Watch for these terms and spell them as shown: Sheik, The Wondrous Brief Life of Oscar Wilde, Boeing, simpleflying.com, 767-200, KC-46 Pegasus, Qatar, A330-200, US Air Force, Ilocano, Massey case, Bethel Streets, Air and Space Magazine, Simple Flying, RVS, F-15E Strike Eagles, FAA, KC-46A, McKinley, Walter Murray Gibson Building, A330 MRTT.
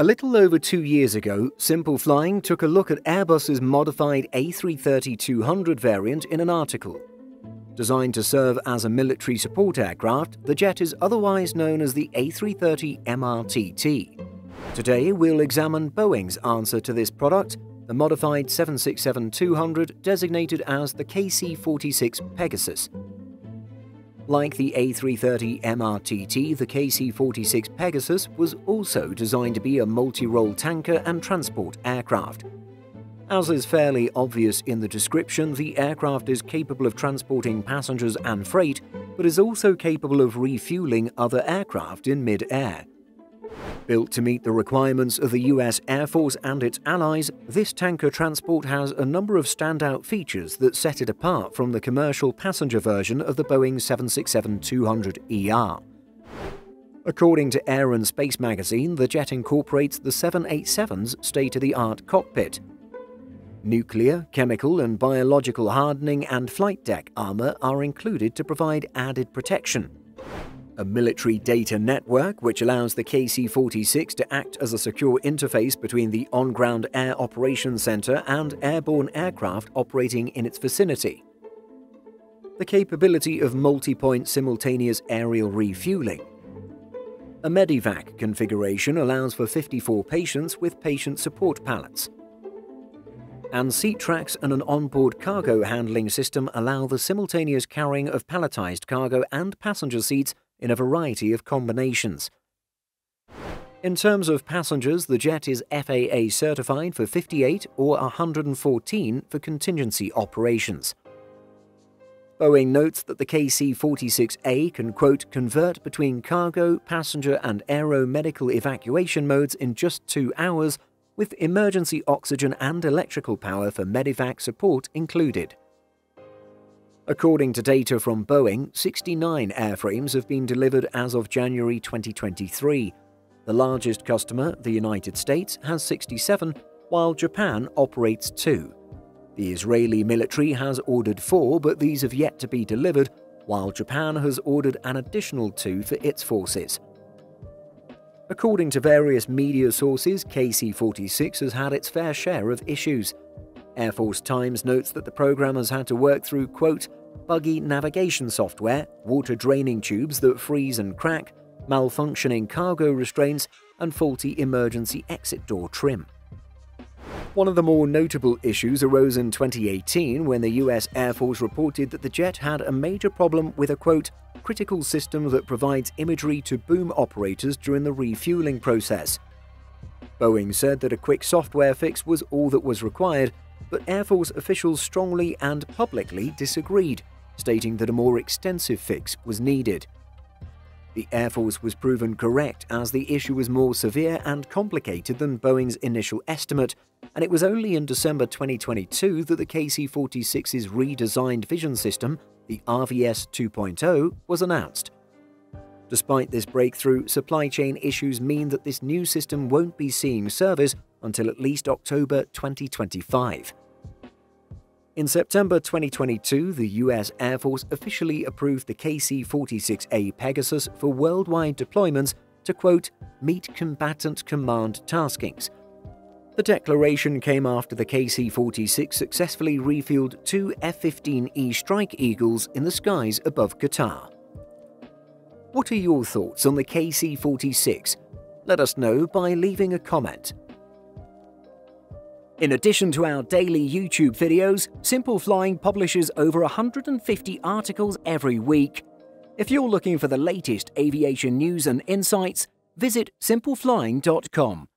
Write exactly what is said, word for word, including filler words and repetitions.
A little over two years ago, Simple Flying took a look at Airbus's modified A three thirty two hundred variant in an article. Designed to serve as a military support aircraft, the jet is otherwise known as the A three thirty M R T T. Today, we'll examine Boeing's answer to this product, the modified seven sixty-seven two hundred designated as the K C forty-six Pegasus. Like the A three thirty M R T T, the K C forty-six Pegasus was also designed to be a multi-role tanker and transport aircraft. As is fairly obvious in the description, the aircraft is capable of transporting passengers and freight, but is also capable of refueling other aircraft in mid-air. Built to meet the requirements of the U S Air Force and its allies, this tanker transport has a number of standout features that set it apart from the commercial passenger version of the Boeing seven sixty-seven two hundred E R. According to Air and Space Magazine, the jet incorporates the seven eighty-seven's state-of-the-art cockpit. Nuclear, chemical and biological hardening and flight deck armor are included to provide added protection. A military data network, which allows the K C forty-six to act as a secure interface between the on-ground Air Operations Center and airborne aircraft operating in its vicinity. The capability of multi-point simultaneous aerial refueling. A medevac configuration allows for fifty-four patients with patient support pallets. And seat tracks and an onboard cargo handling system allow the simultaneous carrying of palletized cargo and passenger seats in a variety of combinations. In terms of passengers, the jet is F A A certified for fifty-eight or one hundred fourteen for contingency operations. Boeing notes that the K C forty-six A can, quote, convert between cargo, passenger and aero-medical evacuation modes in just two hours, with emergency oxygen and electrical power for medevac support included. According to data from Boeing, sixty-nine airframes have been delivered as of January twenty twenty-three. The largest customer, the United States, has sixty-seven, while Japan operates two. The Israeli military has ordered four, but these have yet to be delivered, while Japan has ordered an additional two for its forces. According to various media sources, K C forty-six has had its fair share of issues. Air Force Times notes that the program has had to work through, quote, buggy navigation software, water draining tubes that freeze and crack, malfunctioning cargo restraints, and faulty emergency exit door trim. One of the more notable issues arose in twenty eighteen when the U S Air Force reported that the jet had a major problem with a, quote, critical system that provides imagery to boom operators during the refueling process. Boeing said that a quick software fix was all that was required, but Air Force officials strongly and publicly disagreed, stating that a more extensive fix was needed. The Air Force was proven correct, as the issue was more severe and complicated than Boeing's initial estimate, and it was only in December twenty twenty-two that the K C forty-six's redesigned vision system, the R V S two point oh, was announced. Despite this breakthrough, supply chain issues mean that this new system won't be seeing service until at least October twenty twenty-five. In September twenty twenty-two, the U S Air Force officially approved the K C forty-six A Pegasus for worldwide deployments to, quote, meet combatant command taskings. The declaration came after the K C forty-six successfully refueled two F fifteen E Strike Eagles in the skies above Qatar. What are your thoughts on the K C forty-six? Let us know by leaving a comment. In addition to our daily YouTube videos, Simple Flying publishes over one hundred fifty articles every week. If you're looking for the latest aviation news and insights, visit simple flying dot com.